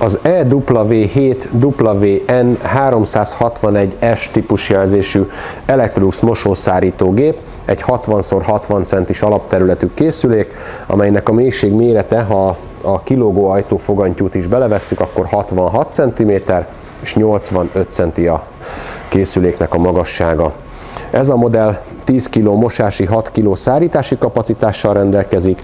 az EW7WN361S típusjelzésű Electrolux mosószárítógép, egy 60x60 centis alapterületű készülék, amelynek a mélység mérete, ha a kilógó ajtófogantyút is belevesszük, akkor 66 cm és 85 cm a készüléknek a magassága. Ez a modell 10 kg mosási, 6 kg szárítási kapacitással rendelkezik.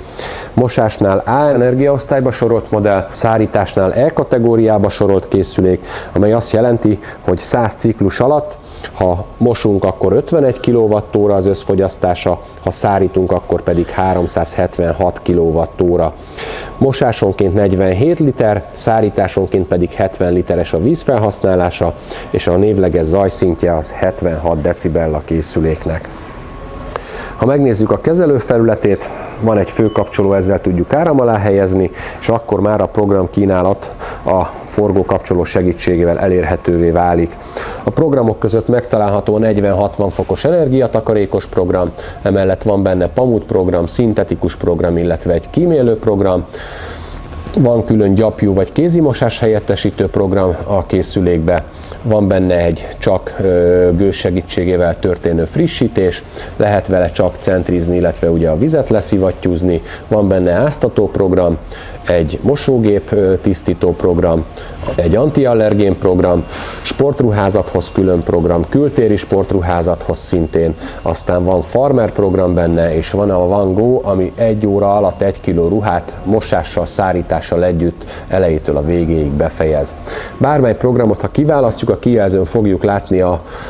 Mosásnál A energiaosztályba sorolt modell, szárításnál E kategóriába sorolt készülék, amely azt jelenti, hogy 100 ciklus alatt, ha mosunk, akkor 51 kWh az összfogyasztása, ha szárítunk, akkor pedig 376 kWh. Mosásonként 47 liter, szárításonként pedig 70 literes a vízfelhasználása, és a névleges zajszintje az 76 decibel a készüléknek. Ha megnézzük a kezelőfelületét, van egy főkapcsoló, ezzel tudjuk áram alá helyezni, és akkor már a programkínálat a forgókapcsoló segítségével elérhetővé válik. A programok között megtalálható a 40-60 fokos energiatakarékos program, emellett van benne pamut program, szintetikus program, illetve egy kímélő program. Van külön gyapjú vagy kézimosás helyettesítő program a készülékbe, van benne egy csak gőz segítségével történő frissítés, lehet vele csak centrizni, illetve ugye a vizet leszivattyúzni, van benne áztató program, egy mosógép tisztító program, egy antiallergén program, sportruházathoz külön program, kültéri sportruházathoz szintén, aztán van farmer program benne, és van a One Go, ami 1 óra alatt 1 kg ruhát mosással, szárítással együtt elejétől a végéig befejez. Bármely programot, ha kiválasztjuk, a kijelzőn fogjuk látni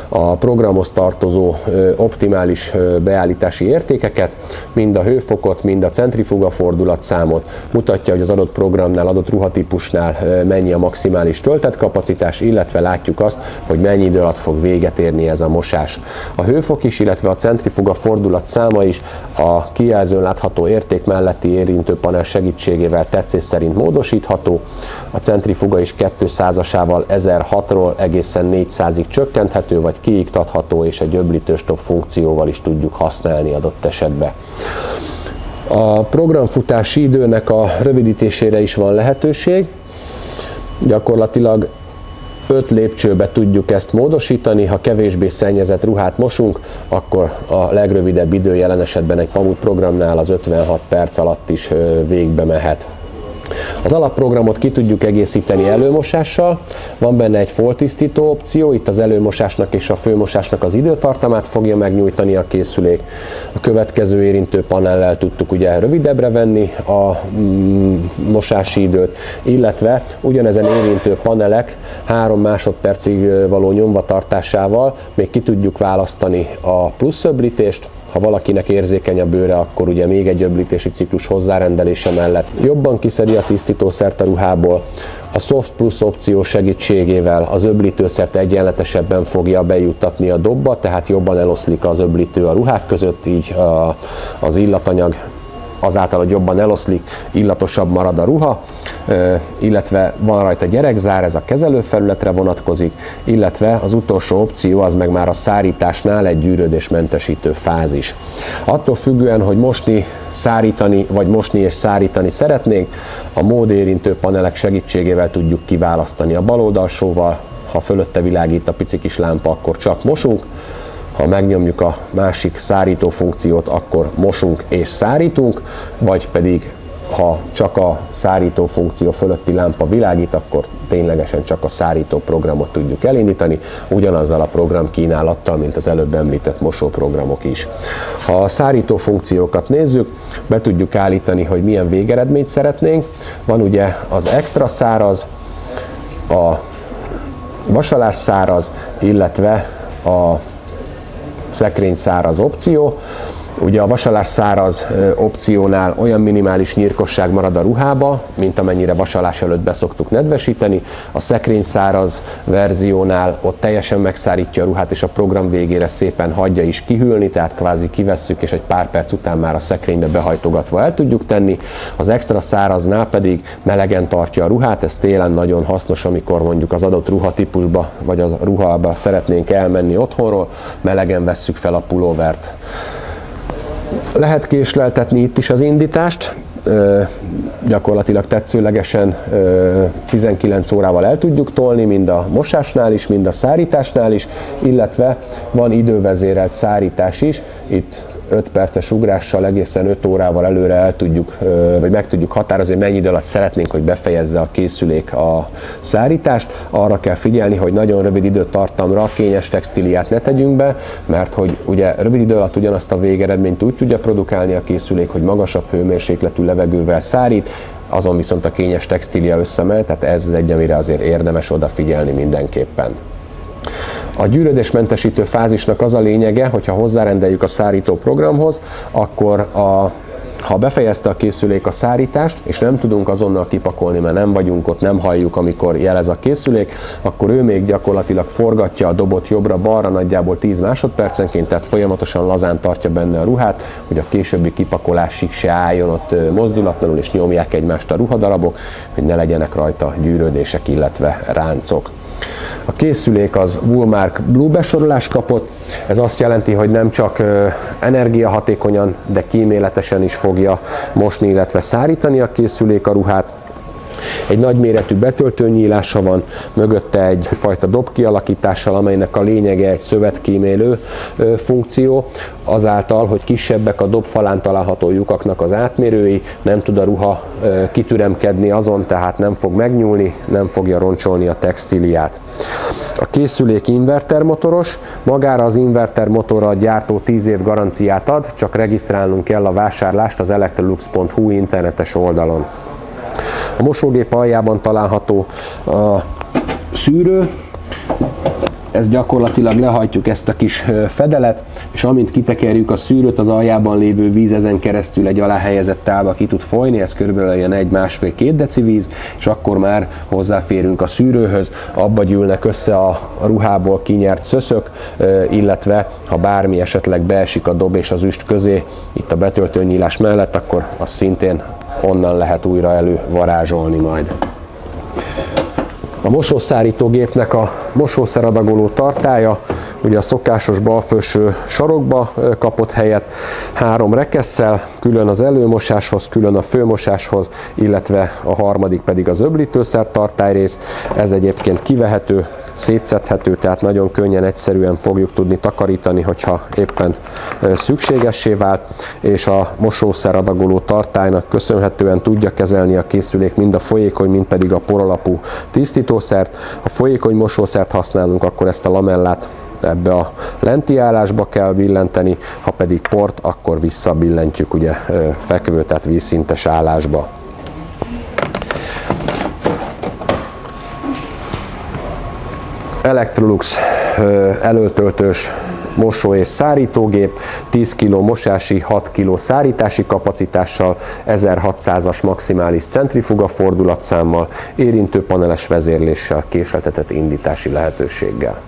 a programhoz tartozó optimális beállítási értékeket, mind a hőfokot, mind a centrifuga fordulatszámot, mutatja, hogy az adott programnál, adott ruhatípusnál mennyi a maximális töltetkapacitás, illetve látjuk azt, hogy mennyi idő alatt fog véget érni ez a mosás. A hőfok is, illetve a centrifuga fordulat száma is a kijelzőn látható érték melletti érintőpanel segítségével tetszés szerint módosítható. A centrifuga is 200-asával 1006-ról egészen 400-ig csökkenthető, vagy kiiktatható, és a gyöblítőstop funkcióval is tudjuk használni adott esetben. A programfutási időnek a rövidítésére is van lehetőség. Gyakorlatilag 5 lépcsőbe tudjuk ezt módosítani, ha kevésbé szennyezett ruhát mosunk, akkor a legrövidebb idő jelen esetben egy pamut programnál az 56 perc alatt is végbe mehet. Az alapprogramot ki tudjuk egészíteni előmosással, van benne egy foltisztító opció, itt az előmosásnak és a főmosásnak az időtartamát fogja megnyújtani a készülék. A következő érintő panellel tudtuk ugye rövidebbre venni a mosási időt, illetve ugyanezen érintő panelek 3 másodpercig való nyomvatartásával még ki tudjuk választani a plusz öblítést. Ha valakinek érzékeny a bőre, akkor ugye még egy öblítési ciklus hozzárendelése mellett jobban kiszedi a tisztítószert a ruhából. A SoftPlus opció segítségével az öblítőszert egyenletesebben fogja bejuttatni a dobba, tehát jobban eloszlik az öblítő a ruhák között, így az illatanyag azáltal, hogy jobban eloszlik, illatosabb marad a ruha, illetve van rajta gyerekzár, ez a kezelőfelületre vonatkozik, illetve az utolsó opció az meg már a szárításnál egy gyűrődésmentesítő fázis. Attól függően, hogy mosni, szárítani, vagy mosni és szárítani szeretnénk, a módérintő panelek segítségével tudjuk kiválasztani. A baloldalsóval, ha fölötte világít a pici kis lámpa, akkor csak mosunk, ha megnyomjuk a másik szárító funkciót, akkor mosunk és szárítunk, vagy pedig ha csak a szárító funkció fölötti lámpa világít, akkor ténylegesen csak a szárító programot tudjuk elindítani, ugyanazzal a programkínálattal, mint az előbb említett mosóprogramok is. Ha a szárító funkciókat nézzük, be tudjuk állítani, hogy milyen végeredményt szeretnénk. Van ugye az extra száraz, a vasalás száraz, illetve a szekrény száraz opció. Ugye a vasalás száraz opciónál olyan minimális nyírkosság marad a ruhába, mint amennyire vasalás előtt beszoktuk nedvesíteni. A szekrény száraz verziónál ott teljesen megszárítja a ruhát, és a program végére szépen hagyja is kihűlni, tehát kvázi kivesszük, és egy pár perc után már a szekrénybe behajtogatva el tudjuk tenni. Az extra száraznál pedig melegen tartja a ruhát, ez télen nagyon hasznos, amikor mondjuk az adott ruhatípusba, vagy a ruhába szeretnénk elmenni otthonról, melegen vesszük fel a pulóvert. Lehet késleltetni itt is az indítást, gyakorlatilag tetszőlegesen 19 órával el tudjuk tolni, mind a mosásnál is, mind a szárításnál is, illetve van idővezérelt szárítás is, itt 5 perces ugrással egészen 5 órával előre el tudjuk, vagy meg tudjuk határozni, mennyi idő alatt szeretnénk, hogy befejezze a készülék a szárítást. Arra kell figyelni, hogy nagyon rövid időtartamra kényes textíliát ne tegyünk be, mert hogy ugye rövid idő alatt ugyanazt a végeredményt úgy tudja produkálni a készülék, hogy magasabb hőmérsékletű levegővel szárít, azon viszont a kényes textília összemegy, tehát ez az egy, amire azért érdemes odafigyelni mindenképpen. A gyűrödésmentesítő fázisnak az a lényege, hogyha hozzárendeljük a szárító programhoz, akkor ha befejezte a készülék a szárítást, és nem tudunk azonnal kipakolni, mert nem vagyunk ott, nem halljuk, amikor jelez a készülék, akkor ő még gyakorlatilag forgatja a dobot jobbra-balra nagyjából 10 másodpercenként, tehát folyamatosan lazán tartja benne a ruhát, hogy a későbbi kipakolásig se álljon ott mozdulatlanul, és nyomják egymást a ruhadarabok, hogy ne legyenek rajta gyűrődések, illetve ráncok. A készülék az Woolmark Blue besorolást kapott, ez azt jelenti, hogy nem csak energiahatékonyan, de kíméletesen is fogja mosni, illetve szárítani a készülék a ruhát. Egy nagyméretű betöltőnyílása van, mögötte egyfajta dob kialakítással, amelynek a lényege egy szövetkímélő funkció. Azáltal, hogy kisebbek a dob falán található lyukaknak az átmérői, nem tud a ruha kitüremkedni azon, tehát nem fog megnyúlni, nem fogja roncsolni a textíliát. A készülék invertermotoros, magára az invertermotorra a gyártó 10 év garanciát ad, csak regisztrálnunk kell a vásárlást az electrolux.hu internetes oldalon. A mosógép aljában található a szűrő, ez gyakorlatilag lehajtjuk ezt a kis fedelet, és amint kitekerjük a szűrőt, az aljában lévő víz ezen keresztül egy aláhelyezett tálba ki tud folyni, ez körülbelül ilyen 1,5–2 deci víz, és akkor már hozzáférünk a szűrőhöz, abba gyűlnek össze a ruhából kinyert szöszök, illetve ha bármi esetleg beesik a dob és az üst közé, itt a betöltőnyílás mellett, akkor az szintén onnan lehet újra elővarázsolni majd. A mosószárítógépnek a mosószeradagoló tartálya ugye a szokásos balfőső sarokba kapott helyet, 3 rekesszel, külön az előmosáshoz, külön a főmosáshoz, illetve a harmadik pedig az öblítőszer tartályrész. Ez egyébként kivehető, szétszedhető, tehát nagyon könnyen, egyszerűen fogjuk tudni takarítani, hogyha éppen szükségessé vált, és a mosószeradagoló tartálynak köszönhetően tudja kezelni a készülék mind a folyékony, mind pedig a poralapú tisztítószert. Ha folyékony mosószert használunk, akkor ezt a lamellát ebbe a lenti állásba kell billenteni, ha pedig port, akkor visszabillentjük ugye fekvő, tehát vízszintes állásba. Electrolux elöltöltős mosó és szárítógép, 10 kg mosási, 6 kg szárítási kapacitással, 1600-as maximális centrifuga fordulatszámmal, érintőpaneles vezérléssel, késleltetett indítási lehetőséggel.